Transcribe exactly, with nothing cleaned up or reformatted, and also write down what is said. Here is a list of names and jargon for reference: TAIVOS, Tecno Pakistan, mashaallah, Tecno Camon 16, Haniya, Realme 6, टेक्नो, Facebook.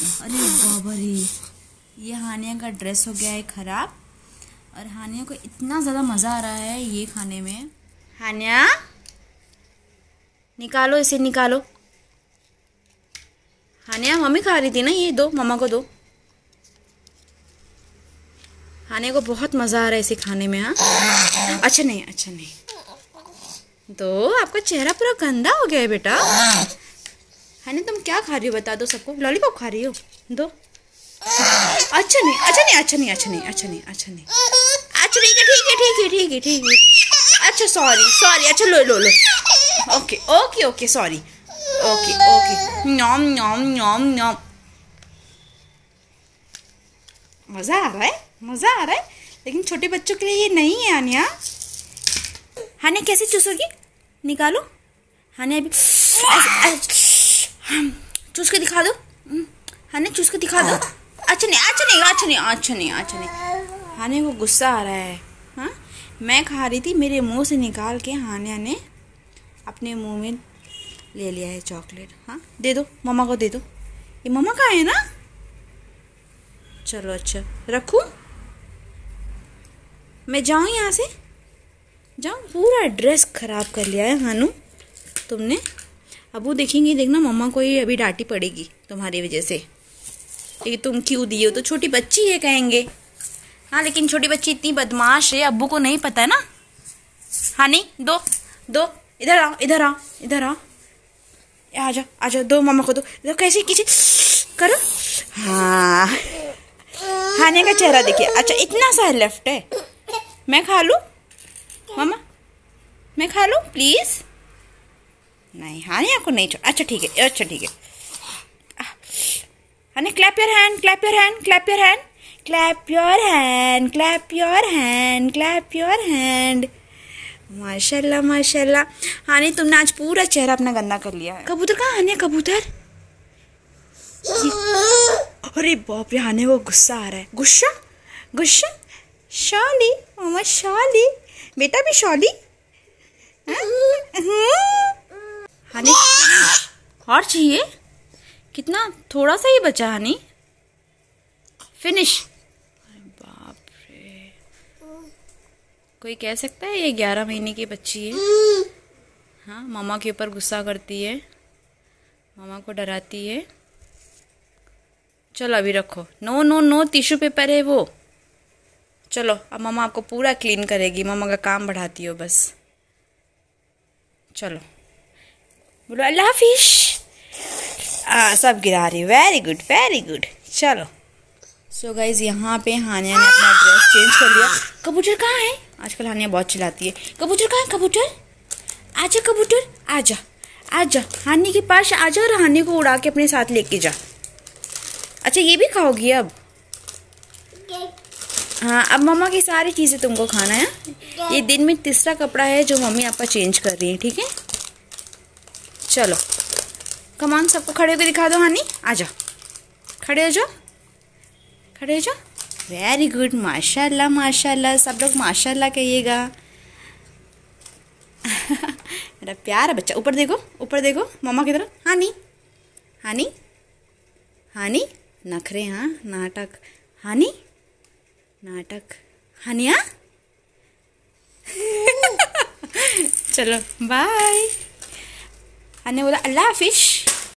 अरे बाबा रे, ये हानिया का ड्रेस हो गया है ख़राब और हानिया को इतना ज़्यादा मज़ा आ रहा है ये खाने में। हानिया निकालो, इसे निकालो। हानिया मम्मी खा रही थी ना, ये दो मम्मा को दो। हानिया को बहुत मज़ा आ रहा है इसे खाने में। हाँ अच्छा नहीं, अच्छा नहीं दो, आपका चेहरा पूरा गंदा हो गया है बेटा। हानिया तुम क्या खा रही हो बता दो सबको, लॉलीपॉप खा रही हो, दो। अच्छा नहीं, अच्छा नहीं, अच्छा नहीं, अच्छा नहीं, अच्छा नहीं, अच्छा नहीं, अच्छा ठीक है, ठीक है, ठीक है, ठीक है, ठीक है, अच्छा सॉरी सॉरी, अच्छा लो लो लो, okay okay okay sorry, okay okay, nom nom nom nom. मज़ा आ रहा है, मज़ा आ रहा है, लेकिन छोटे बच्चों के लिए ये नहीं है। हानिया हानिया कैसे चूसोगी, निकालो। हानिया अभी चूस के दिखा दो, हानिया चूस के दिखा दो। अच्छा नहीं, अच्छा नहीं, अच्छा नहीं, अच्छा नहीं, अच्छा नहीं। हानिया को गुस्सा आ रहा है। हाँ मैं खा रही थी, मेरे मुंह से निकाल के हानिया ने अपने मुंह में ले लिया है चॉकलेट। हाँ दे दो मम्मा को, दे दो, ये मम्मा का है ना। चलो अच्छा रखूँ, मैं जाऊँ यहाँ से, जाऊँ। पूरा ड्रेस ख़राब कर लिया है हानू तुमने। अब वो देखेंगी, देखना मम्मा को ये अभी डांटी पड़ेगी तुम्हारी वजह से, कि तुम क्यों दिए हो। तो छोटी बच्ची है कहेंगे। हाँ लेकिन छोटी बच्ची इतनी बदमाश है, अब्बू को नहीं पता है ना। हाँ नहीं दो, दो, इधर आओ, इधर आओ, इधर आओ, आ जाओ आ जाओ, दो मम्मा को दो, दो कैसे किसी करो। हाँ हानिया का चेहरा देखिए। अच्छा इतना सा लेफ्ट है, मैं खा लूँ मम्मा, मैं खा लूँ प्लीज़। नहीं हानिया को नहीं छोड़। अच्छा ठीक है, अच्छा ठीक है। अने clap your hand, clap your hand, clap your hand, clap your hand, clap your hand, clap your hand. माशाल्लाह माशाल्लाह। हानिया तुमने आज पूरा चेहरा अपना गंदा कर लिया है। कबूतर कहाँ हानिया, कबूतर। अरे बाप रे, हानिया को गुस्सा आ रहा है। गुस्सा गुस्सा, शॉली मम्मा शॉली, बेटा भी शॉली। हानिया और चाहिए, कितना थोड़ा सा ही बचा। हानी फिनिश। बाप रे, कोई कह सकता है ये ग्यारह महीने की बच्ची है। हाँ मामा के ऊपर गुस्सा करती है, मामा को डराती है। चलो अभी रखो। No no no, tissue paper है वो। चलो अब मामा आपको पूरा क्लीन करेगी, मामा का काम बढ़ाती हो बस। चलो बोलो अल्लाह हाफिज़। आ, सब गिरा रही, वेरी गुड वेरी गुड। चलो सो गाइज़, यहाँ पे हानिया ने अपना ड्रेस चेंज कर लिया। कबूतर कहाँ है, आजकल हानिया बहुत चिल्लाती है। कबूतर कहाँ है, कबूतर आजा, कबूतर आजा आजा, हानिया के पास आजा और हानिया को उड़ा के अपने साथ लेके जा। अच्छा ये भी खाओगी अब। हाँ अब मम्मा की सारी चीज़ें तुमको खाना है। ये दिन में तीसरा कपड़ा है जो मम्मी आपका चेंज कर रही है, ठीक है। चलो कमान, सबको खड़े होकर दिखा दो। हानी आ जाओ, खड़े हो जाओ, खड़े हो जाओ, वेरी गुड। माशाल्लाह माशाल्लाह, सब लोग माशाल्लाह कहिएगा। मेरा प्यारा बच्चा, ऊपर देखो, ऊपर देखो मम्मा की तरफ। हानी हानी हानी, नखरे। हाँ नाटक, हानी नाटक, हानिया। चलो बाय। हानी बोला अल्लाह हाफिज़।